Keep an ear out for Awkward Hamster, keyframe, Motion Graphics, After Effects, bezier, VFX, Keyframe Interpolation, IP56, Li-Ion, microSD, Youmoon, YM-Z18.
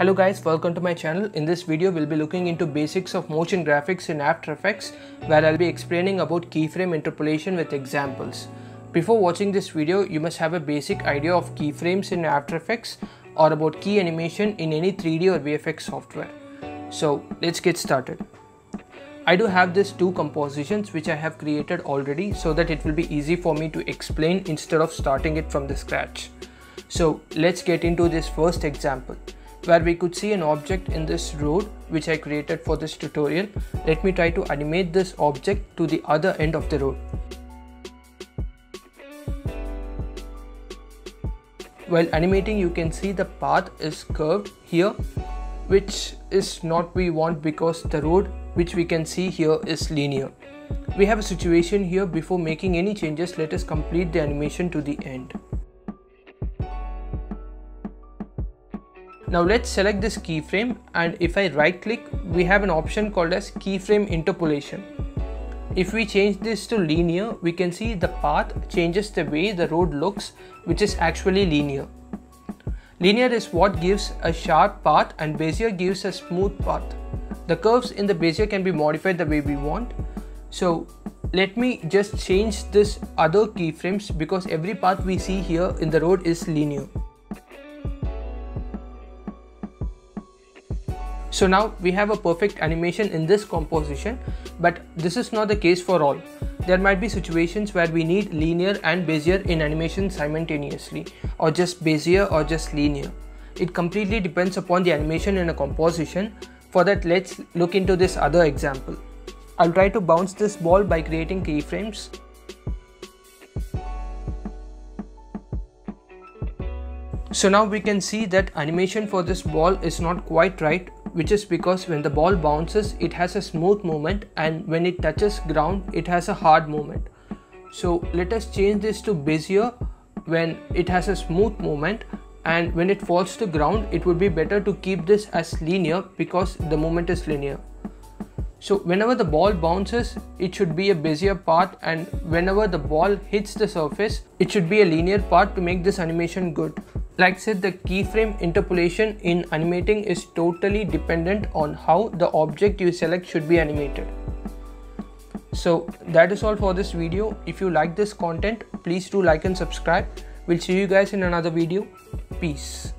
Hello guys, welcome to my channel. In this video we'll be looking into basics of motion graphics in After Effects, where I'll be explaining about keyframe interpolation with examples. Before watching this video, you must have a basic idea of keyframes in After Effects or about key animation in any 3D or VFX software. So let's get started. I do have these two compositions which I have created already so that it will be easy for me to explain instead of starting it from the scratch. So let's get into this first example, where we could see an object in this road which I created for this tutorial. Let me try to animate this object to the other end of the road. While animating, you can see the path is curved here, which is not we want, because the road which we can see here is linear. We have a situation here. Before making any changes, let us complete the animation to the end. Now let's select this keyframe, and if I right click, we have an option called as keyframe interpolation. If we change this to linear, we can see the path changes the way the road looks, which is actually linear. Linear is what gives a sharp path and bezier gives a smooth path. The curves in the bezier can be modified the way we want. So let me just change this other keyframes, because every path we see here in the road is linear. So now we have a perfect animation in this composition, but this is not the case for all. There might be situations where we need linear and bezier in animation simultaneously, or just bezier or just linear. It completely depends upon the animation in a composition. For that, let's look into this other example. I'll try to bounce this ball by creating keyframes. So now we can see that animation for this ball is not quite right, which is because when the ball bounces, it has a smooth movement, and when it touches ground, it has a hard movement. So let us change this to bezier when it has a smooth movement, and when it falls to ground, it would be better to keep this as linear because the movement is linear. So whenever the ball bounces, it should be a bezier path, and whenever the ball hits the surface, it should be a linear path to make this animation good. Like said, the keyframe interpolation in animating is totally dependent on how the object you select should be animated. So that is all for this video. If you like this content, please do like and subscribe. We'll see you guys in another video. Peace.